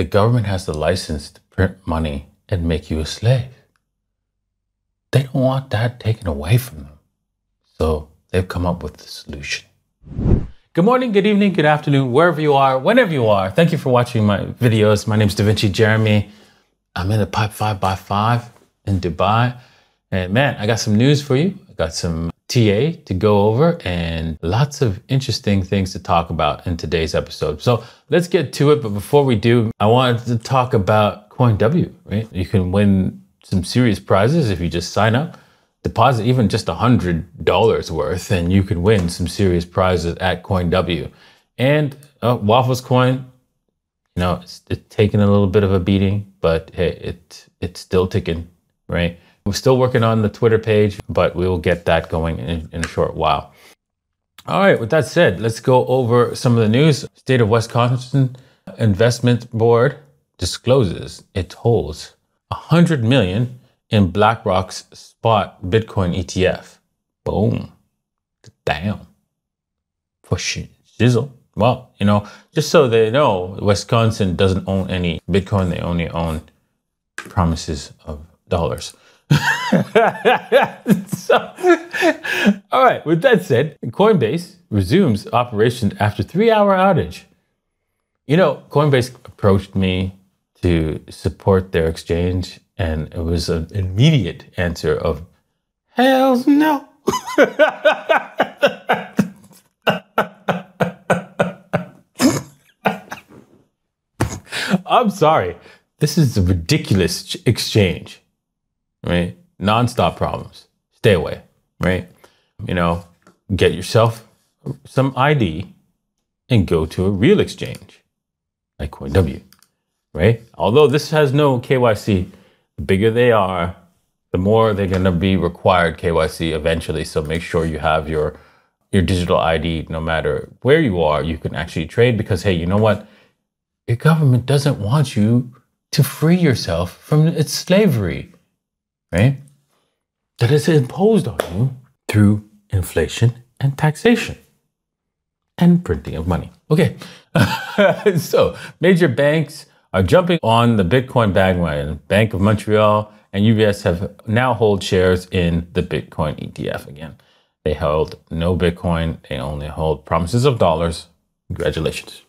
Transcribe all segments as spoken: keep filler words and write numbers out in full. The government has the license to print money and make you a slave. They don't want that taken away from them. So they've come up with the solution. Good morning, good evening, good afternoon, wherever you are, whenever you are. Thank you for watching my videos. My name is DaVinci Jeremie. I'm in a pipe five by five in Dubai. And man, I got some news for you. I got some T A to go over and lots of interesting things to talk about in today's episode. So let's get to it. But before we do, I wanted to talk about CoinW, right? You can win some serious prizes if you just sign up. Deposit even just one hundred dollars worth and you could win some serious prizes at CoinW. And uh, Waffles coin, you know, it's, it's taking a little bit of a beating, but hey, it, it's still ticking, right? We're still working on the Twitter page, but we will get that going in, in a short while. All right, with that said, let's go over some of the news. State of Wisconsin Investment Board discloses it holds one hundred million dollars in BlackRock's spot Bitcoin E T F. Boom. Damn. Pushing shizzle. Well, you know, just so they know, Wisconsin doesn't own any Bitcoin. They only own promises of dollars. So, all right, with that said, Coinbase resumes operation after three hour outage. You know, Coinbase approached me to support their exchange, and it was an immediate answer of, hell no. I'm sorry. This is a ridiculous exchange, right? Non-stop problems. Stay away, right? You know, get yourself some I D and go to a real exchange like CoinW, right? Although this has no K Y C, the bigger they are, the more they're going to be required K Y C eventually. So make sure you have your, your digital I D. No matter where you are, you can actually trade because, hey, you know what? Your government doesn't want you to free yourself from its slavery, right? That is imposed on you through inflation and taxation and printing of money. Okay, so major banks are jumping on the Bitcoin bandwagon. Bank of Montreal and U B S have now hold shares in the Bitcoin E T F again. They held no Bitcoin, they only hold promises of dollars. Congratulations.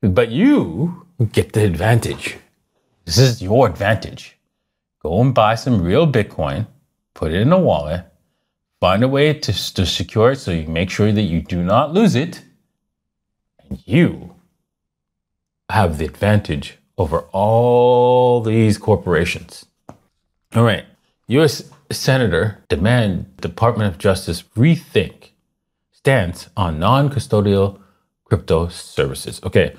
But you get the advantage. This is your advantage. Go and buy some real Bitcoin, put it in a wallet, find a way to, to secure it so you make sure that you do not lose it. And you have the advantage over all these corporations. All right. U S Senator demands Department of Justice rethink stance on non-custodial crypto services. Okay.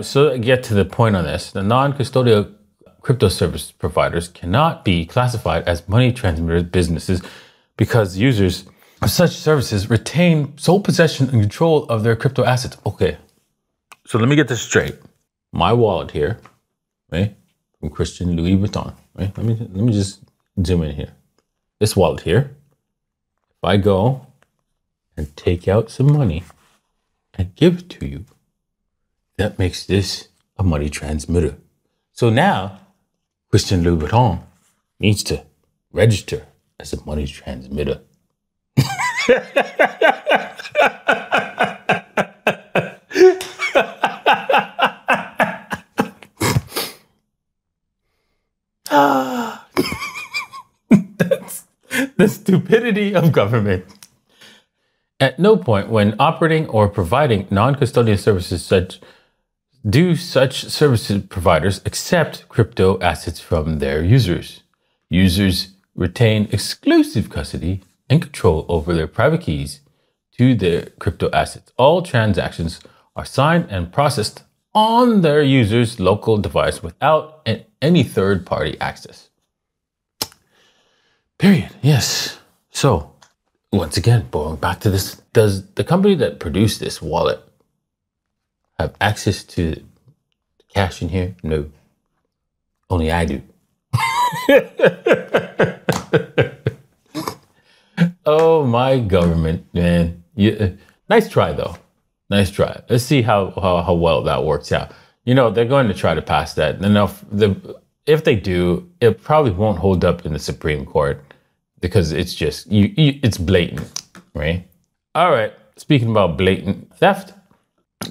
So to get to the point on this, the non-custodial crypto service providers cannot be classified as money transmitter businesses because users of such services retain sole possession and control of their crypto assets. Okay, so let me get this straight. My wallet here, right, from Christian Louboutin, right? Let me, let me just zoom in here. This wallet here, if I go and take out some money and give it to you, that makes this a money transmitter. So now, Christian Louboutin needs to register as a money transmitter. That's the stupidity of government. At no point when operating or providing non-custodial services such do such service providers accept crypto assets from their users. Users retain exclusive custody and control over their private keys to their crypto assets. All transactions are signed and processed on their user's local device without an, any third-party access. Period. Yes. So, once again, going back to this, does the company that produced this wallet have access to cash in here? No. Only I do. Oh my government, man. Yeah, nice try though. Nice try. Let's see how, how, how well that works out. You know, they're going to try to pass that. And if, the, if they do, it probably won't hold up in the Supreme Court because it's just, you, you, it's blatant, right? All right, speaking about blatant theft,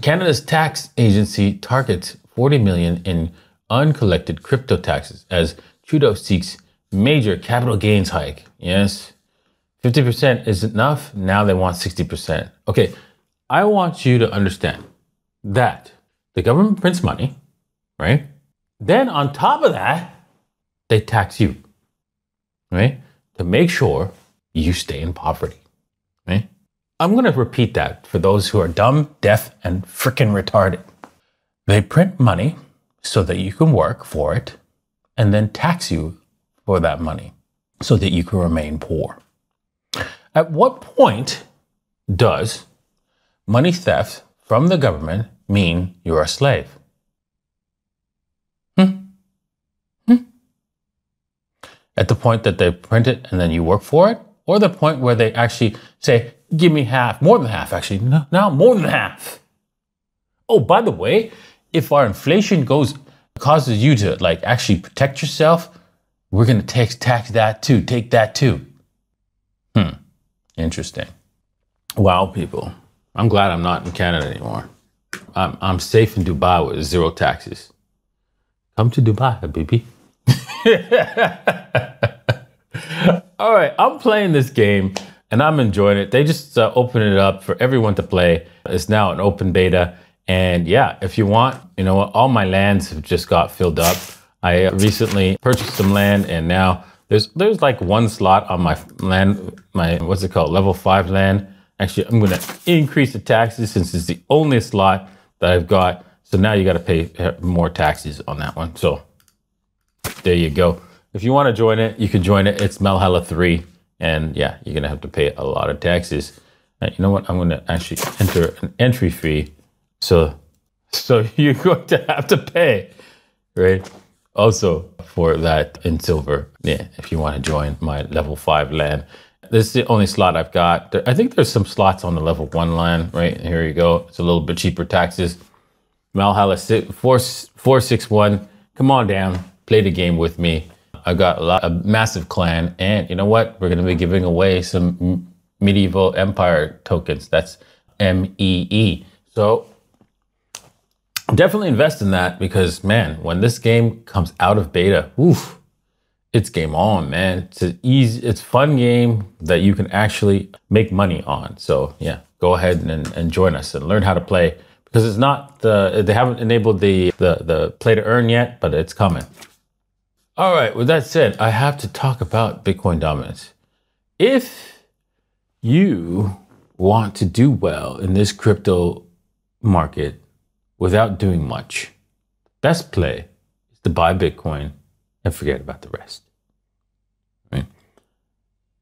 Canada's tax agency targets forty million dollars in uncollected crypto taxes as Trudeau seeks major capital gains hike. Yes, fifty percent is enough. Now they want sixty percent. Okay, I want you to understand that the government prints money, right? Then on top of that, they tax you, right? To make sure you stay in poverty, right? I'm going to repeat that for those who are dumb, deaf, and freaking retarded. They print money so that you can work for it and then tax you for that money so that you can remain poor. At what point does money theft from the government mean you're a slave? Hmm? Hmm? At the point that they print it and then you work for it, or the point where they actually say, give me half, more than half actually, no, no, more than half. Oh, by the way, if our inflation goes, causes you to like actually protect yourself, we're going to take tax that too, take that too. Hmm, interesting. Wow, people, I'm glad I'm not in Canada anymore. I'm, I'm safe in Dubai with zero taxes. Come to Dubai, baby. All right, I'm playing this game and I'm enjoying it. They just uh, open it up for everyone to play. It's now an open beta. And yeah, if you want, you know what, all my lands have just got filled up. I recently purchased some land and now there's there's like one slot on my land, my, what's it called, level five land. Actually, I'm gonna increase the taxes since it's the only slot that I've got. So now you gotta pay more taxes on that one. So there you go. If you wanna join it, you can join it. It's Malhalla three. And yeah, you're gonna have to pay a lot of taxes. And you know what, I'm gonna actually enter an entry fee. So, so you're going to have to pay, right? Also for that in silver, yeah, if you want to join my level five land. This is the only slot I've got. I think there's some slots on the level one land, right? Here you go. It's a little bit cheaper taxes. Malhalla four six one, come on down, play the game with me. I've got a lot of massive clan, and you know what? We're going to be giving away some Medieval Empire tokens. That's M E E. So definitely invest in that because, man, when this game comes out of beta, oof, it's game on, man. It's an easy, it's fun game that you can actually make money on. So yeah, go ahead and, and join us and learn how to play because it's not the, they haven't enabled the, the, the play to earn yet, but it's coming. All right, with that said, I have to talk about Bitcoin dominance. If you want to do well in this crypto market, without doing much, best play is to buy Bitcoin and forget about the rest. Right?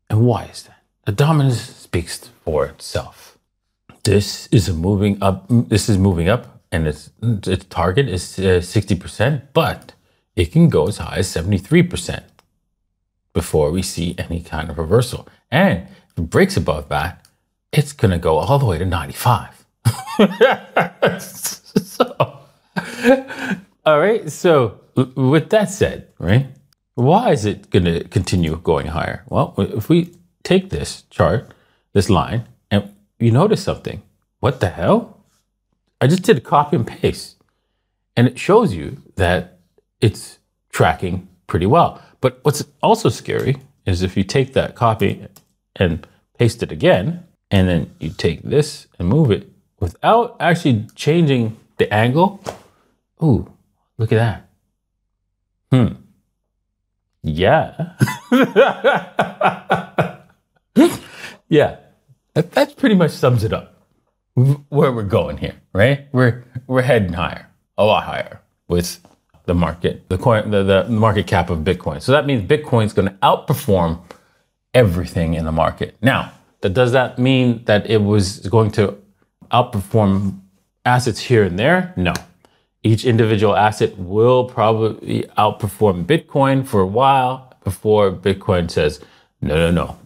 And why is that? The dominance speaks for itself. This is a moving up. This is moving up, and its its target is uh, sixty percent, but it can go as high as seventy-three percent before we see any kind of reversal. And if it breaks above that, it's gonna go all the way to ninety-five. So, all right, so with that said, right, why is it going to continue going higher? Well, if we take this chart, this line, and you notice something, what the hell? I just did a copy and paste, and it shows you that it's tracking pretty well. But what's also scary is if you take that copy and paste it again, and then you take this and move it, without actually changing the angle. Ooh, look at that. Hmm. Yeah. Yeah. That, that pretty much sums it up. Where we're going here, right? We're we're heading higher, a lot higher with the market, the coin, the, the market cap of Bitcoin. So that means Bitcoin's going to outperform everything in the market. Now, that does that mean that it was going to outperform assets here and there? No. Each individual asset will probably outperform Bitcoin for a while before Bitcoin says, no, no, no.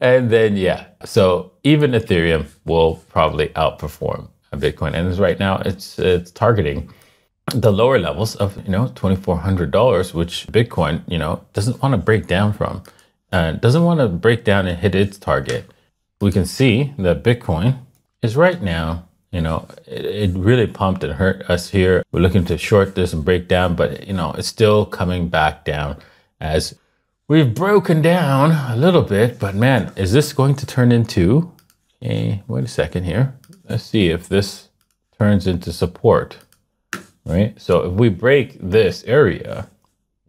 And then, yeah, so even Ethereum will probably outperform Bitcoin. And right now it's, it's targeting the lower levels of, you know, twenty-four hundred dollars, which Bitcoin, you know, doesn't want to break down from, uh, doesn't want to break down and hit its target. We can see that Bitcoin is right now, you know, it, it really pumped and hurt us here. We're looking to short this and break down, but, you know, it's still coming back down as we've broken down a little bit. But man, is this going to turn into a, wait a second here. Let's see if this turns into support, right? So if we break this area,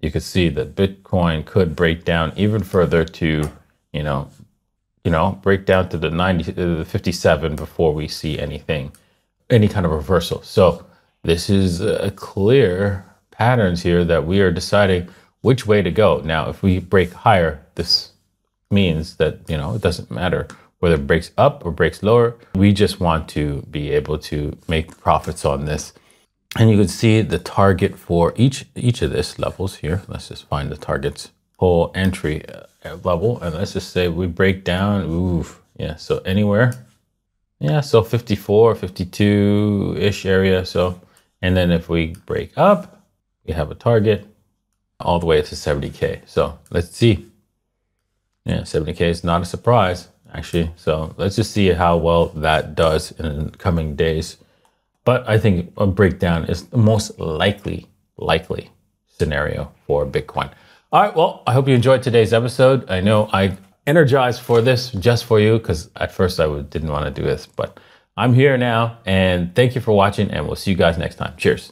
you could see that Bitcoin could break down even further to, you know, you know, break down to the ninety, the fifty-seven before we see anything, any kind of reversal. So this is a clear patterns here that we are deciding which way to go. Now, if we break higher, this means that, you know, it doesn't matter whether it breaks up or breaks lower. We just want to be able to make profits on this. And you can see the target for each each of these levels here. Let's just find the target's whole entry level. And let's just say we break down, ooh, yeah, so anywhere. Yeah, so fifty-four, fifty-two-ish area. So, and then if we break up, we have a target all the way to seventy K. So let's see. Yeah, seventy K is not a surprise, actually. So let's just see how well that does in the coming days. But I think a breakdown is the most likely, likely scenario for Bitcoin. All right, well, I hope you enjoyed today's episode. I know I energized for this just for you, because at first I didn't want to do this, but I'm here now. And thank you for watching, and we'll see you guys next time. Cheers.